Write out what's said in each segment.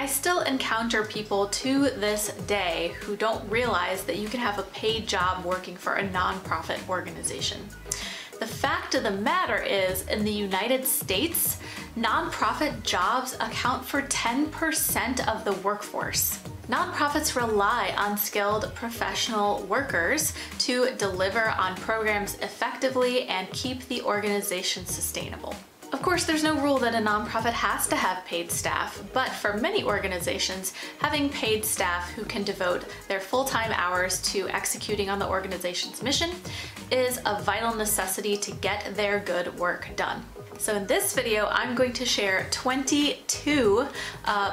I still encounter people to this day who don't realize that you can have a paid job working for a nonprofit organization. The fact of the matter is, in the United States, nonprofit jobs account for 10% of the workforce. Nonprofits rely on skilled professional workers to deliver on programs effectively and keep the organization sustainable. Of course, there's no rule that a nonprofit has to have paid staff, but for many organizations, having paid staff who can devote their full-time hours to executing on the organization's mission is a vital necessity to get their good work done. So in this video, I'm going to share 22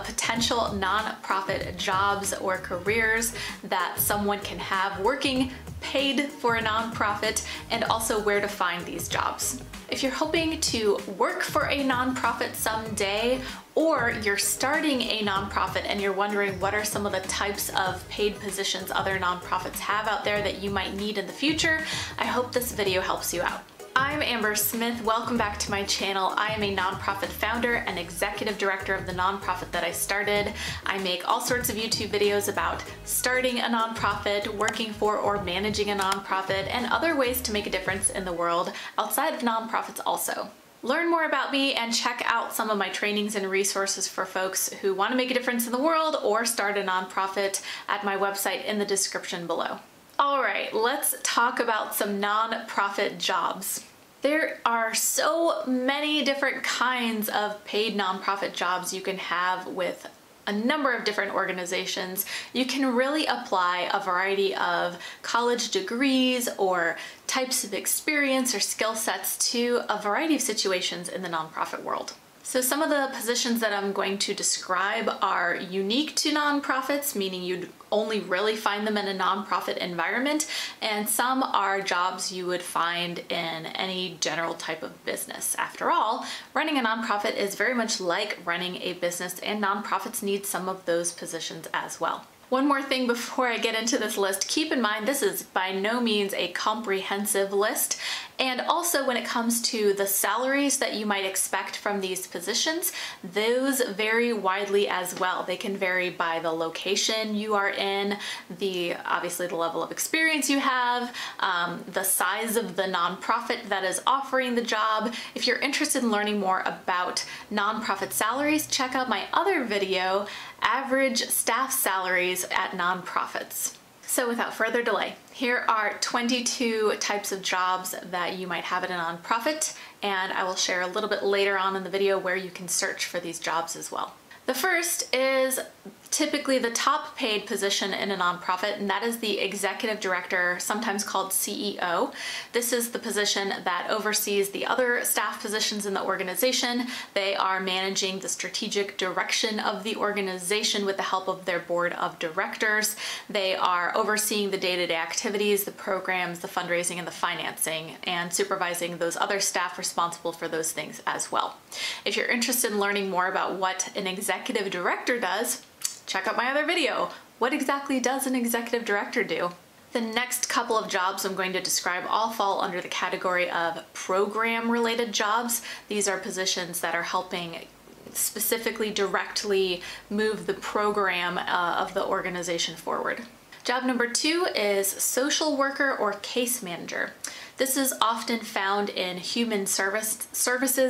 potential nonprofit jobs or careers that someone can have working paid for a nonprofit, and also where to find these jobs. If you're hoping to work for a nonprofit someday, or you're starting a nonprofit and you're wondering what are some of the types of paid positions other nonprofits have out there that you might need in the future, I hope this video helps you out. I'm Amber Smith. Welcome back to my channel. I am a nonprofit founder and executive director of the nonprofit that I started. I make all sorts of YouTube videos about starting a nonprofit, working for or managing a nonprofit, and other ways to make a difference in the world outside of nonprofits also. Learn more about me and check out some of my trainings and resources for folks who want to make a difference in the world or start a nonprofit at my website in the description below. All right, let's talk about some nonprofit jobs. There are so many different kinds of paid nonprofit jobs you can have with a number of different organizations. You can really apply a variety of college degrees or types of experience or skill sets to a variety of situations in the nonprofit world. So some of the positions that I'm going to describe are unique to nonprofits, meaning you'd only really find them in a nonprofit environment, and some are jobs you would find in any general type of business. After all, running a nonprofit is very much like running a business, and nonprofits need some of those positions as well. One more thing before I get into this list, keep in mind this is by no means a comprehensive list, and also when it comes to the salaries that you might expect from these positions, those vary widely as well. They can vary by the location you are in, obviously the level of experience you have, the size of the nonprofit that is offering the job. If you're interested in learning more about nonprofit salaries, check out my other video, Average Staff Salaries at Nonprofits. So without further delay, here are 22 types of jobs that you might have at a nonprofit, and I will share a little bit later on in the video where you can search for these jobs as well. The first is typically the top paid position in a nonprofit, and that is the executive director, sometimes called CEO. This is the position that oversees the other staff positions in the organization. They are managing the strategic direction of the organization with the help of their board of directors. They are overseeing the day-to-day activities, the programs, the fundraising, and the financing, and supervising those other staff responsible for those things as well. If you're interested in learning more about what an executive director does, check out my other video. What exactly does an executive director do? The next couple of jobs I'm going to describe all fall under the category of program-related jobs. These are positions that are helping specifically directly move the program of the organization forward. Job number 2 is social worker or case manager. This is often found in human services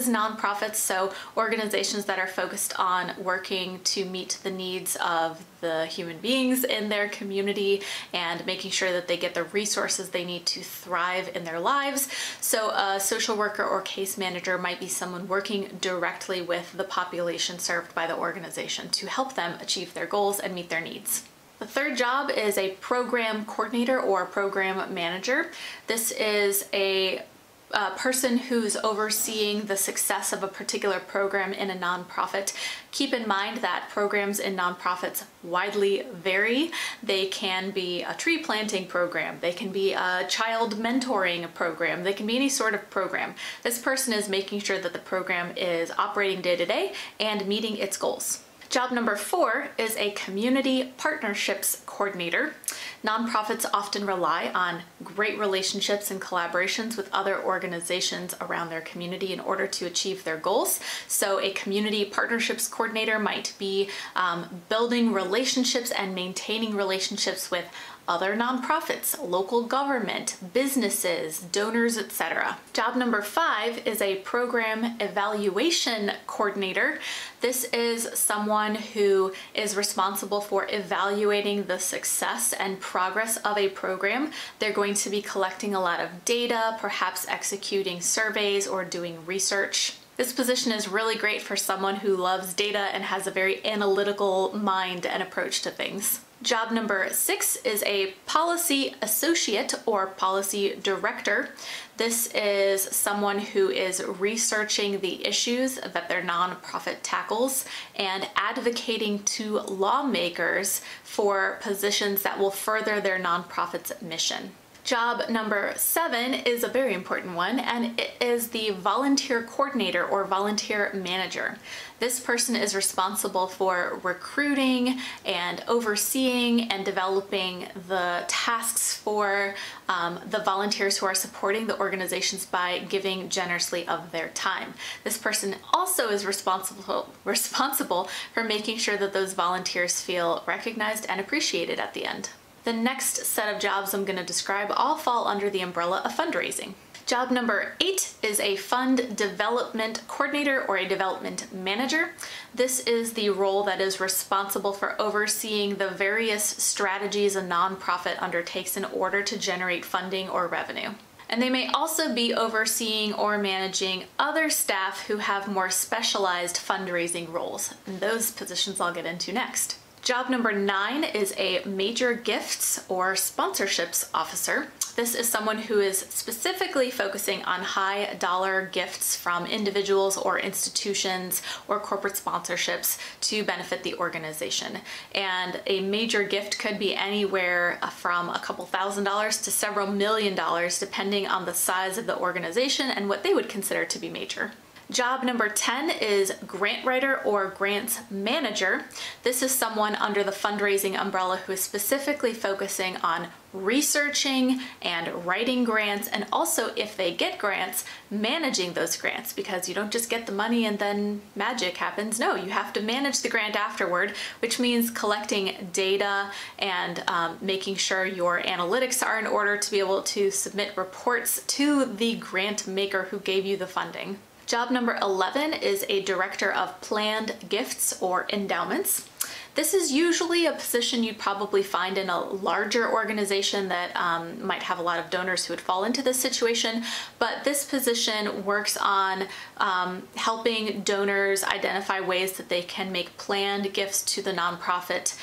nonprofits, so organizations that are focused on working to meet the needs of the human beings in their community and making sure that they get the resources they need to thrive in their lives. So a social worker or case manager might be someone working directly with the population served by the organization to help them achieve their goals and meet their needs. The third job is a program coordinator or program manager. This is a person who's overseeing the success of a particular program in a nonprofit. Keep in mind that programs in nonprofits widely vary. They can be a tree planting program, they can be a child mentoring program, they can be any sort of program. This person is making sure that the program is operating day to day and meeting its goals. Job number 4 is a community partnerships coordinator. Nonprofits often rely on great relationships and collaborations with other organizations around their community in order to achieve their goals. So a community partnerships coordinator might be building relationships and maintaining relationships with other nonprofits, local government, businesses, donors, etc. Job number 5 is a program evaluation coordinator. This is someone who is responsible for evaluating the success and progress of a program. They're going to be collecting a lot of data, perhaps executing surveys or doing research. This position is really great for someone who loves data and has a very analytical mind and approach to things. Job number 6 is a policy associate or policy director. This is someone who is researching the issues that their nonprofit tackles and advocating to lawmakers for positions that will further their nonprofit's mission. Job number 7 is a very important one, and it is the volunteer coordinator or volunteer manager. This person is responsible for recruiting and overseeing and developing the tasks for the volunteers who are supporting the organizations by giving generously of their time. This person also is responsible for making sure that those volunteers feel recognized and appreciated at the end. The next set of jobs I'm going to describe all fall under the umbrella of fundraising. Job number 8 is a fund development coordinator or a development manager. This is the role that is responsible for overseeing the various strategies a nonprofit undertakes in order to generate funding or revenue. And they may also be overseeing or managing other staff who have more specialized fundraising roles. And those positions I'll get into next. Job number 9 is a major gifts or sponsorships officer. This is someone who is specifically focusing on high dollar gifts from individuals or institutions or corporate sponsorships to benefit the organization. And a major gift could be anywhere from a couple $1,000 to several $1,000,000, depending on the size of the organization and what they would consider to be major. Job number 10 is grant writer or grants manager. This is someone under the fundraising umbrella who is specifically focusing on researching and writing grants, and also, if they get grants, managing those grants, because you don't just get the money and then magic happens. No, you have to manage the grant afterward, which means collecting data and making sure your analytics are in order to be able to submit reports to the grant maker who gave you the funding. Job number 11 is a director of planned gifts or endowments. This is usually a position you'd probably find in a larger organization that might have a lot of donors who would fall into this situation, but this position works on helping donors identify ways that they can make planned gifts to the nonprofit,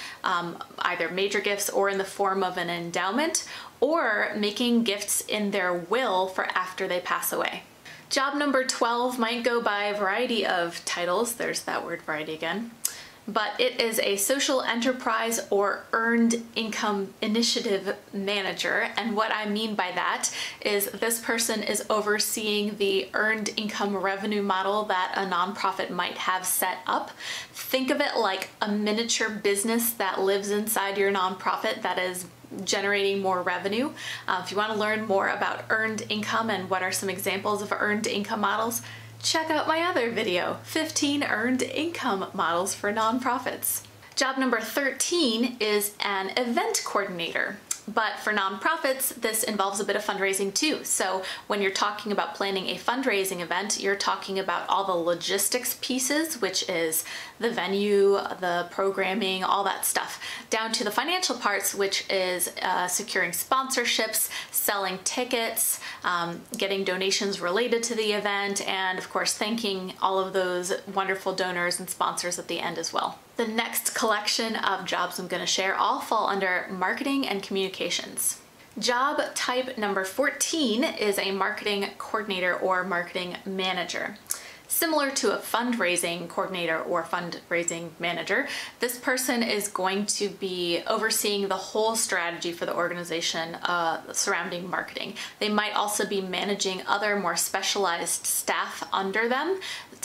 either major gifts or in the form of an endowment, or making gifts in their will for after they pass away. Job number 12 might go by a variety of titles, there's that word variety again, but it is a social enterprise or earned income initiative manager. And what I mean by that is this person is overseeing the earned income revenue model that a nonprofit might have set up. Think of it like a miniature business that lives inside your nonprofit that is generating more revenue. If you want to learn more about earned income and what are some examples of earned income models, check out my other video, 15 earned income models for nonprofits. Job number 13 is an event coordinator. But for nonprofits, this involves a bit of fundraising too. So when you're talking about planning a fundraising event, you're talking about all the logistics pieces, which is the venue, the programming, all that stuff, down to the financial parts, which is securing sponsorships, selling tickets, getting donations related to the event, and of course, thanking all of those wonderful donors and sponsors at the end as well. The next collection of jobs I'm going to share all fall under marketing and communications. Job type number 14 is a marketing coordinator or marketing manager. Similar to a fundraising coordinator or fundraising manager, this person is going to be overseeing the whole strategy for the organization surrounding marketing. They might also be managing other more specialized staff under them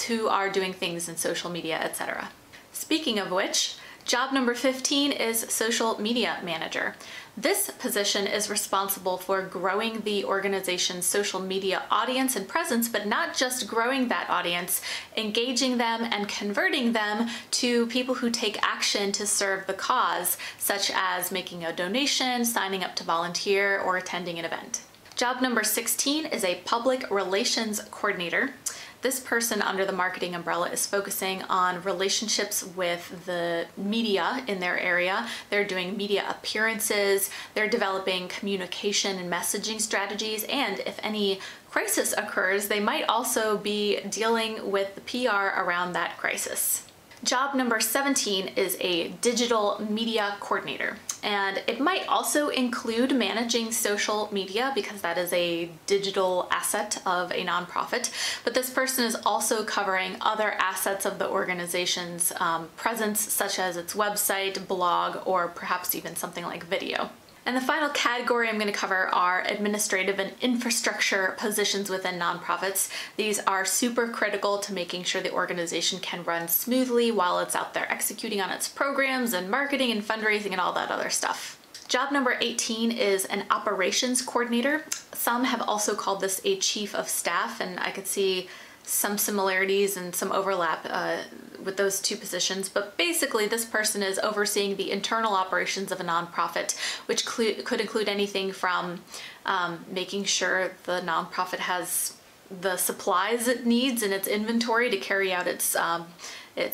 who are doing things in social media, etc. Speaking of which, Job number 15 is social media manager. This position is responsible for growing the organization's social media audience and presence, but not just growing that audience, engaging them and converting them to people who take action to serve the cause, such as making a donation, signing up to volunteer, or attending an event. Job number 16 is a public relations coordinator. This person under the marketing umbrella is focusing on relationships with the media in their area. They're doing media appearances, they're developing communication and messaging strategies, and if any crisis occurs, they might also be dealing with the PR around that crisis. Job number 17 is a digital media coordinator, and it might also include managing social media because that is a digital asset of a nonprofit, but this person is also covering other assets of the organization's presence, such as its website, blog, or perhaps even something like video. And the final category I'm going to cover are administrative and infrastructure positions within nonprofits. These are super critical to making sure the organization can run smoothly while it's out there executing on its programs and marketing and fundraising and all that other stuff. Job number 18 is an operations coordinator. Some have also called this a chief of staff, and I could see some similarities and some overlap with those two positions, but basically this person is overseeing the internal operations of a nonprofit, which could include anything from making sure the nonprofit has the supplies it needs in its inventory to carry out its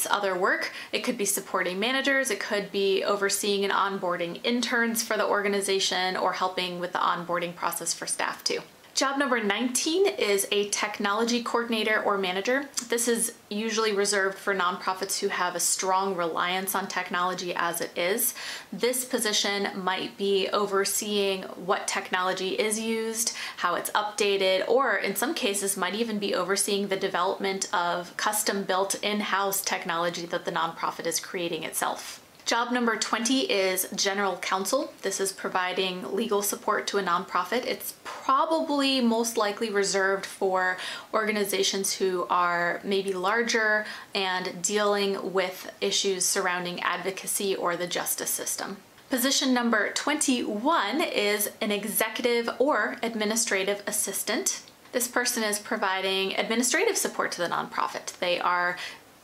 other work. It could be supporting managers, it could be overseeing and onboarding interns for the organization, or helping with the onboarding process for staff too. Job number 19 is a technology coordinator or manager. This is usually reserved for nonprofits who have a strong reliance on technology as it is. This position might be overseeing what technology is used, how it's updated, or in some cases might even be overseeing the development of custom-built in-house technology that the nonprofit is creating itself. Job number 20 is general counsel. This is providing legal support to a nonprofit. It's probably most likely reserved for organizations who are maybe larger and dealing with issues surrounding advocacy or the justice system. Position number 21 is an executive or administrative assistant. This person is providing administrative support to the nonprofit. They are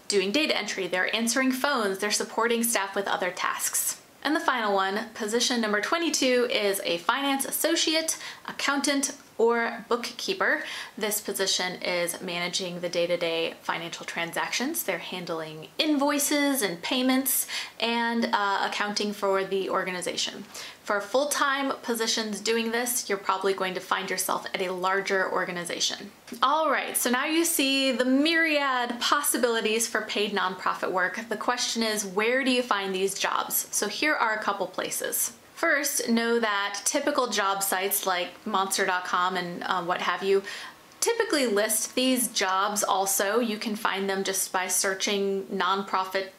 doing data entry, they're answering phones, they're supporting staff with other tasks. And the final one, position number 22, is a finance associate, accountant, or bookkeeper. This position is managing the day-to-day financial transactions. They're handling invoices and payments and accounting for the organization. For full-time positions doing this, you're probably going to find yourself at a larger organization. All right, so now you see the myriad possibilities for paid nonprofit work. The question is, where do you find these jobs? So here are a couple places. First, know that typical job sites like monster.com and what have you typically list these jobs also. You can find them just by searching nonprofit,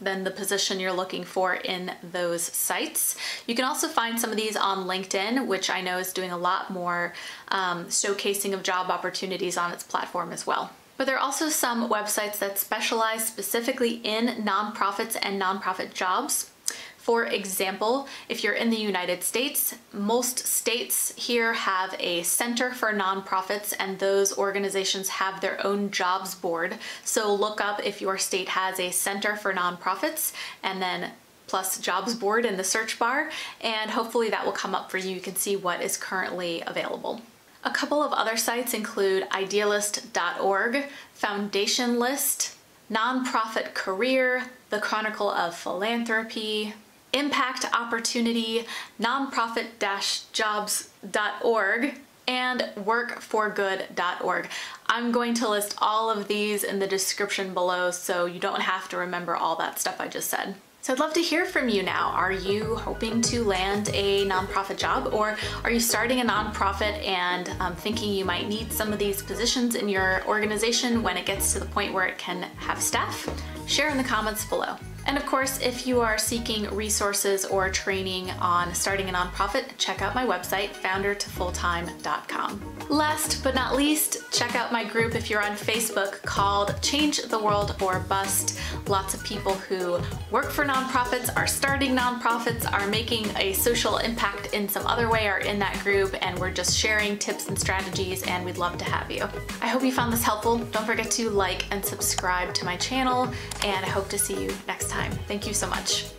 then the position you're looking for in those sites. You can also find some of these on LinkedIn, which I know is doing a lot more showcasing of job opportunities on its platform as well. But there are also some websites that specialize specifically in nonprofits and nonprofit jobs. For example, if you're in the United States, most states here have a Center for Nonprofits, and those organizations have their own jobs board. So look up if your state has a Center for Nonprofits and then plus jobs board in the search bar, and hopefully that will come up for you. You can see what is currently available. A couple of other sites include idealist.org, Foundation List, Nonprofit Career, the Chronicle of Philanthropy, Impact Opportunity, nonprofit-jobs.org, and workforgood.org. I'm going to list all of these in the description below so you don't have to remember all that stuff I just said. So I'd love to hear from you now. Are you hoping to land a nonprofit job, or are you starting a nonprofit and thinking you might need some of these positions in your organization when it gets to the point where it can have staff? Share in the comments below. And of course, if you are seeking resources or training on starting a nonprofit, check out my website, FounderToFullTime.com. Last but not least, check out my group if you're on Facebook called Change the World or Bust. Lots of people who work for nonprofits, are starting nonprofits, are making a social impact in some other way are in that group, and we're just sharing tips and strategies, and we'd love to have you. I hope you found this helpful. Don't forget to like and subscribe to my channel, and I hope to see you next time. Thank you so much.